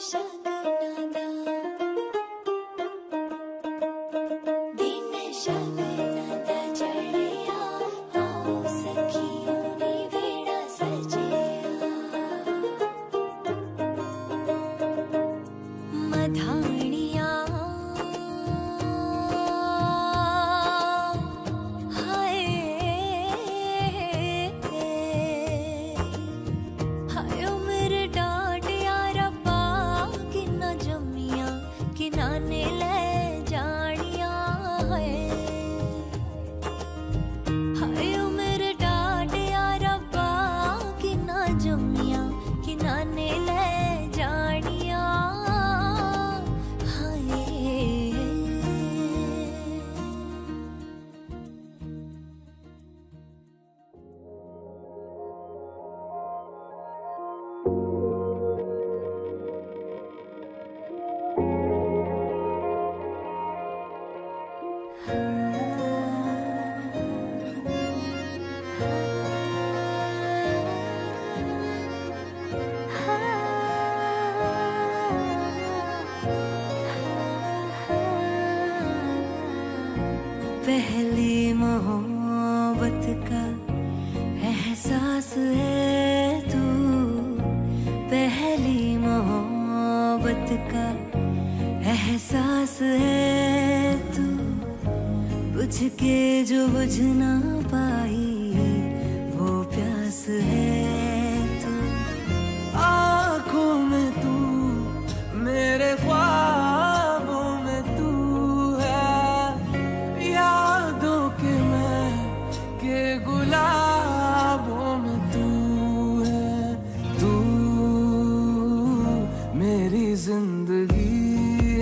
Zindagi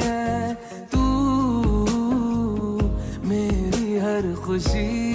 hai tu, meri har khushi.